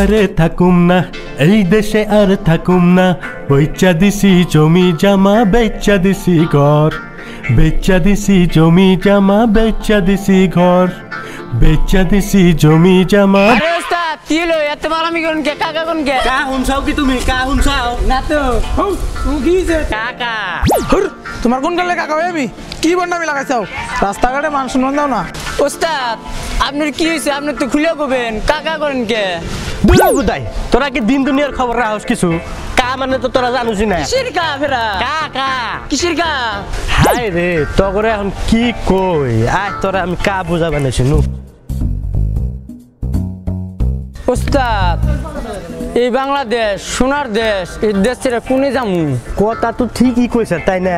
ঘরে থাকুম না, এই দেশে আর থাকুম না। বেচা দিছি জমি জামা, বেচা দিছি ঘর, বেচা দিছি জমি জামা, বেচা দিছি ঘর, বেচা দিছি জমি জামা। তোমার কোন কালে কাকা ভাবি কি বন্ডামি লাগাইছাও? রাস্তাঘাটে মানুষ মন দাও না। ওস্তাদ আপনার কি হয়েছে? আপনি তো খুলে গোবেন কাকা করেন কে? দুদাই তোরা কি দিন দুনিয়ার খবর রাখস কিছু? কা মানে তো তোরা জানুসি না। শিরকা ফেরা কাকা কি শিরকা? হায় রে তোরে এখন কি কই? আজ তোরা আমি কা বুঝাবে না। শুনু ওস্তাদ, এই বাংলাদেশ সোনার দেশ, এই দেশ ছেড়ে কোনে যামু? কথা তো ঠিকই কইছে তাই না,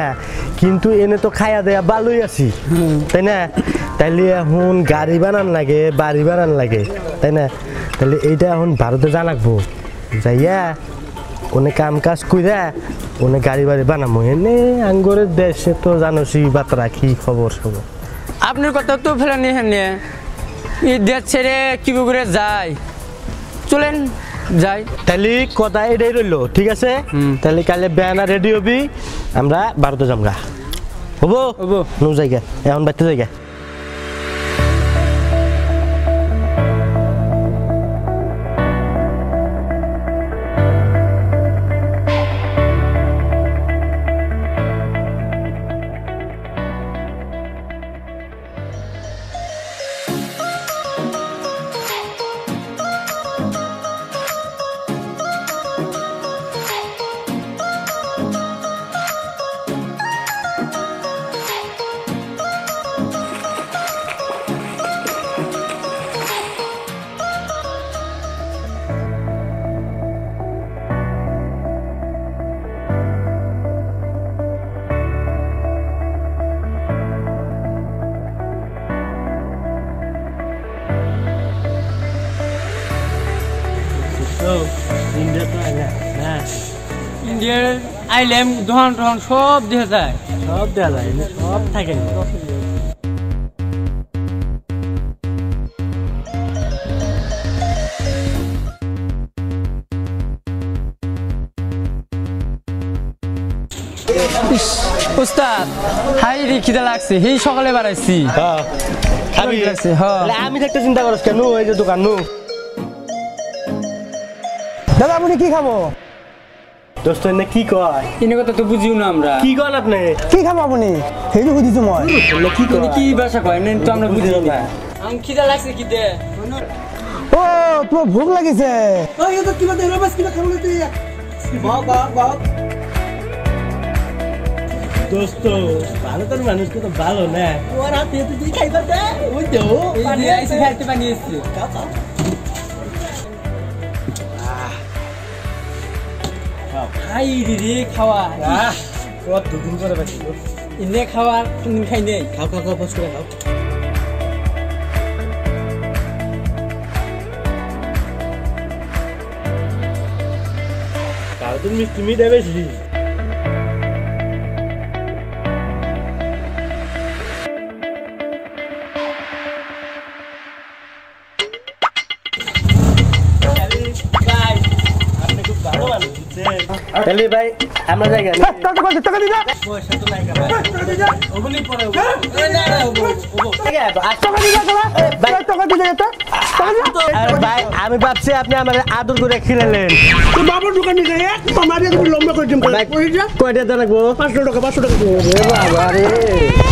কিন্তু এনে তো খাইয়া দেয়া ভালোই আছি তাই না? তাইলে এখন গাড়ি বানান লাগে, বাড়ি বানান লাগে তাই না? তাহলে এইটা এখন ভারতে যা লাগবো, যাইয়া ওনে কাম কাজ কইরা ওনে গাড়ি বাড়ি বানামো। এনে আঙ্গরের দেশে তো জানোসি বাতরা কি খবর সবর। আপনার কথা তো ফেলানি হেনে, এই দেশ ছেড়ে কি করে যায়? চলেন যাই। তাহলে কথা এটাই রইল, ঠিক আছে? তাহলে কালে বেয়ানা রেডি হবি, আমরা ভারতে যাম গা। হবো হবো নো জায়গা, এখন বাড়তে জায়গা। আইলেম ধন ধন সব দেওয়া যায়, সব দেওয়া যায়, সব থাকে। উস্তাদ হাই রে খিদা লাগছে, সেই সকালে বাড়াইছি। আমি একটা চিন্তা করছি কেন, এই যে দোকান নু দাদা আপনি কি খাবো? দোস্ত এনে কি কয়? এনে কথা তো বুঝিও না আমরা। কি কল আপনি? কি খাবো আপনি? হেই বুঝি তোমার কি কয়, কি ভাষা কয় এনে তো আমরা বুঝি না। আম খিদা লাগছে কি দে। ও তোমার ভুক লাগিছে? ওই তো কি বলে রবাস কি খাবো তুই? বাহ বাহ বাহ। দোস্ত ভারতের মানুষ তো ভালো না। ওর হাতে তো তুই খাইবার দে। ওই তো পানি আইছে, খাইতে পানি আসছে। কাকা খাই রে খাওয়া, দুদিন করে বাকি এনে খাওয়া, কোনদিন খাই নেই। খাও খাও খাও, বস করে খাও। কারণ মিষ্টি মিঠা বেশি। তাহলে ভাই আমরা যাই গেলে ভাই, আমি ভাবছি আপনি আমার আদর করে খেলেন। বাবুর দোকানে যাই তোমার লম্বা করে দিন। কয়টা লাগবো? 500 টাকা। 500 টাকা।